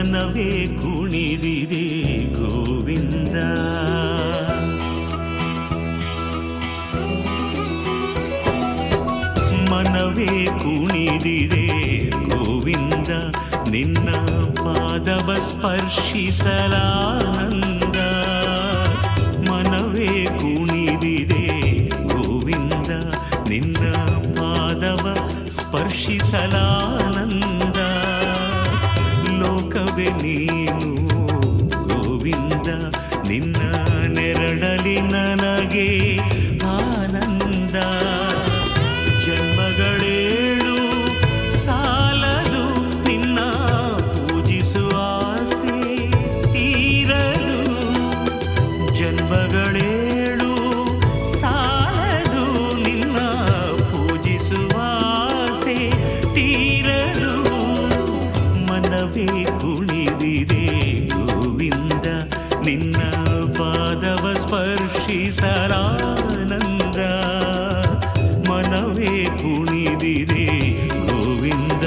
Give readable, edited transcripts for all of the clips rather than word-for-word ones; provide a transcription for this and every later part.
ಮನವೇ ಕುಣಿದಿದೆ ಗೋವಿಂದ. ಮನವೇ ಕುಣಿದಿದೆ ಗೋವಿಂದ, ನಿನ್ನ ಪಾದವ ಸ್ಪರ್ಶಿಸಲಾನಂದ. ಮನವೇ ಕುಣಿದಿದೆ ಗೋವಿಂದ, ನಿನ್ನ ಪಾದವ ಸ್ಪರ್ಶಿಸಲಾನಂದ. ಲೋಕವೇ ನೀನು ಗೋವಿಂದ, ನಿನ್ನ ನೆರಳಲಿ ನನಗೆ ಆನಂದ. ಜನ್ಮಗಳೇಳು ಸಾಲದು ನಿನ್ನ ಪೂಜಿಸುವ ಆಸೆ ತೀರದು. ಜನ್ಮಗಳೇಳು ಸಾಲದು ನಿನ್ನ ಪೂಜಿಸುವ ಆಸೆ ತೀರದು. ಮನವೇ ಕುಣಿದಿದೆ ಗೋವಿಂದ, ನಿನ್ನ ಪಾದವ ಸ್ಪರ್ಶಿಸಲಾನಂದ. ಮನವೇ ಕುಣಿದಿದೆ ಗೋವಿಂದ.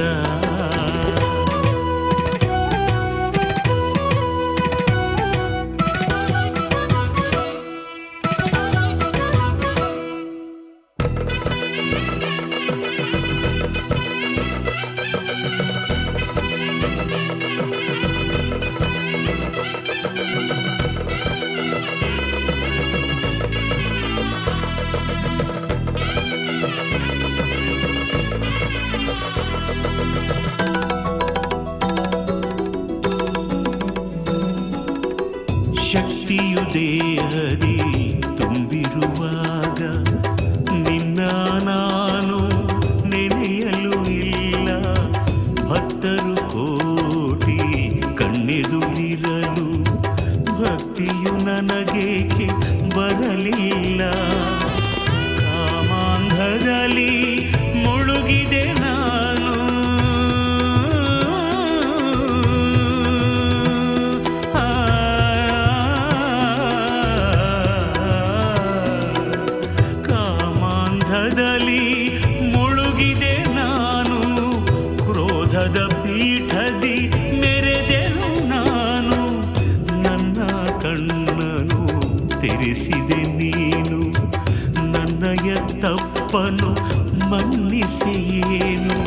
ಶಕ್ತಿಯು ದೇಹದಿ ತುಂಬಿರುವಾಗ ನಿನ್ನ ನಾನು ನೆನೆಯಲು ಇಲ್ಲ. ಭಕ್ತರು ಕೋಟಿ ಕಣ್ಣೆದುರಿರಲು ಭಕ್ತಿಯು ನನಗೇಕೆ ಬರಲಿಲ್ಲ. ಕಾಮಾಂಧದಲ್ಲಿ ಮುಳುಗಿದೆ ನಾನು, ದಲ್ಲಿ ಮುಳುಗಿದೆ ನಾನು. ಕ್ರೋಧದ ಪೀಠದಿ ಮೆರೆದೆನು ನಾನು. ನನ್ನ ಕಣ್ಣನು ತೆರೆಸಿದೆ ನೀನು, ನನ್ನಯ ತಪ್ಪನು ಮನ್ನಿಸೇನು.